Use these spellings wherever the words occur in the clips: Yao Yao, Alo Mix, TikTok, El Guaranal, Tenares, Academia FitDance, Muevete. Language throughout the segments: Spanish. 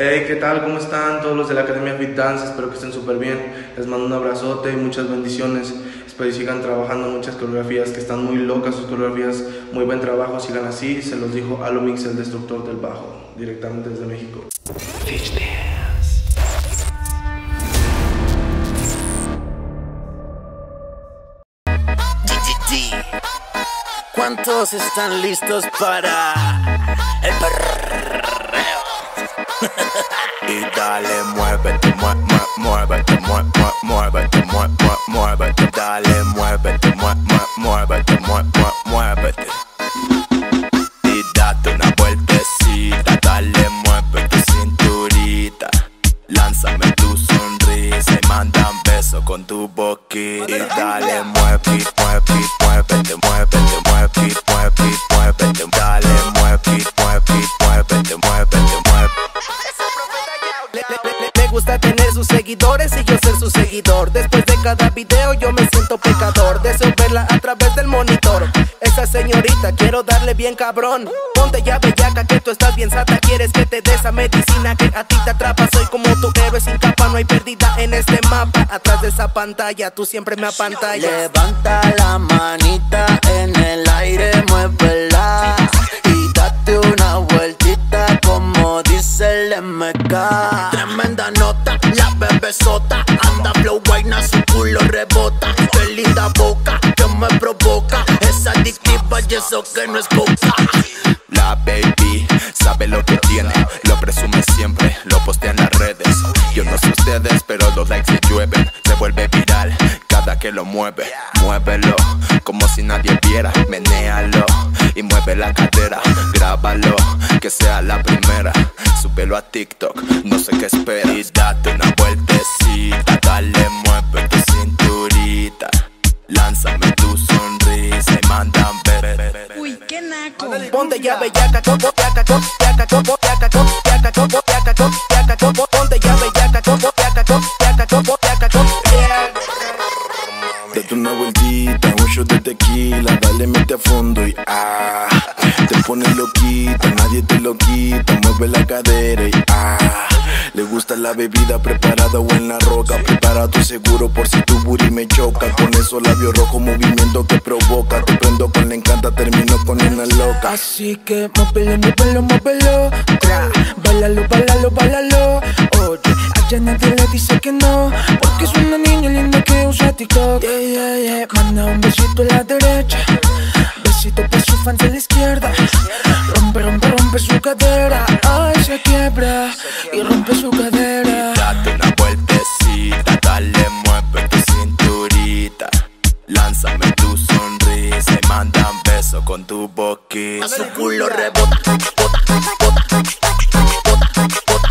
Hey, ¿qué tal? ¿Cómo están todos los de la Academia FitDance? Espero que estén súper bien. Les mando un abrazote y muchas bendiciones. Espero que sigan trabajando muchas coreografías que están muy locas, sus coreografías. Muy buen trabajo, sigan así. Se los dijo Alo Mix, el destructor del bajo, directamente desde México. ¿Cuántos están listos para el perreo? Y dale, muévete, muévete, muévete, muévete, dale, muévete, muévete, muévete. Y date una vueltecita, dale, mueve tu cinturita. Lánzame tu sonrisa y manda un beso con tu boquita. Y dale, muévete, muévete, muévete, muévete, muévete, muévete, muévete, dale, muévete, muévete, muévete, muévete. Le gusta tener sus seguidores y yo ser su seguidor. Después de cada video yo me siento pecador. Deseo verla a través del monitor. Esa señorita quiero darle bien cabrón. Ponte ya bellaca que tú estás bien sata. Quieres que te dé esa medicina que a ti te atrapa. Soy como tu héroe sin capa, no hay pérdida en este mapa. Atrás de esa pantalla tú siempre me apantallas. Levanta la manita en el aire, muévela y date una vueltita como dice el MK. Tremenda nota, la bebé sota, anda flow guayna, su culo rebota. Qué linda boca, que me provoca, es adictiva y eso que no es coca. La baby sabe lo que tiene, lo presume siempre, lo postea en las redes. Yo no sé ustedes, pero los likes se llueven, se vuelve viral cada que lo mueve. Muévelo como si nadie viera, menéalo y mueve la cadera. Grábalo, que sea la primera, súbelo a TikTok, no sé qué esperas. Y date una vueltecita, dale, mueve tu cinturita. Lánzame tu sonrisa y manda un beso. Uy, qué naco. Ponte ya bellaca, coco, yaca, coco, yaca, coco, yaca, coco, yaca, coco, yaca, coco, yaca, coco. Ponte ya bellaca, coco, yaca, coco, yaca, coco, yaca, coco. Date una vueltita, un shot de tequila, dale, mete a fondo y ah. Te pones loquita, nadie te lo quita, mueve la cadera y ah. Le gusta la bebida preparada o en la roca. Prepara tu seguro por si tu booty me choca. Con esos labios rojos, movimiento que provoca. Te prendo con la encanta, termino con una loca. Así que móvelo, móvelo, móvelo. Bálalo, bálalo, bálalo. Oye, allá nadie le dice que no, porque es una niña linda que usa TikTok. Yeah, yeah, yeah. Manda un besito a la derecha, besito para su fan de la izquierda. Rompe, rompe, rompe su cadera. Ay, se quiebra y rompe su cadera. Y date una vueltecita, dale, mueve tu cinturita. Lánzame tu sonrisa y manda un beso con tu boquita. A su culo rebota, bota, bota, bota, bota, bota.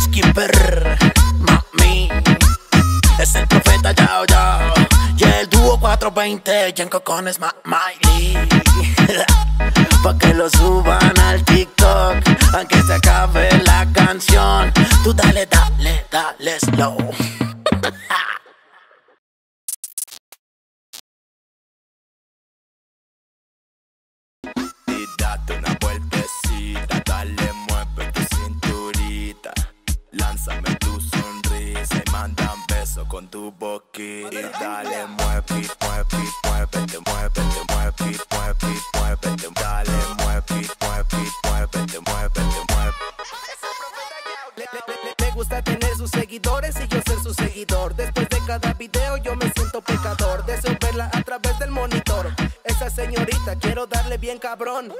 Skipper, mami, es el profeta Yao Yao y el dúo 420 y en cocones Miley. Pa' que lo suban al TikTok, aunque se acabe la canción. Tú dale, dale, dale slow. Y date una vueltecita, dale, mueve tu cinturita. Lánzame tu sonrisa y manda un beso con tu boquita. Y dale, mueve, mueve, muévete, muévete, mueve, mueve, muévete. Dale, mueve, mueve, muévete, muévete, mueve. Me gusta tener sus seguidores y yo ser su seguidor. Después de cada video yo me siento pecador. Deseo verla a través del monitor. Esa señorita quiero darle bien cabrón.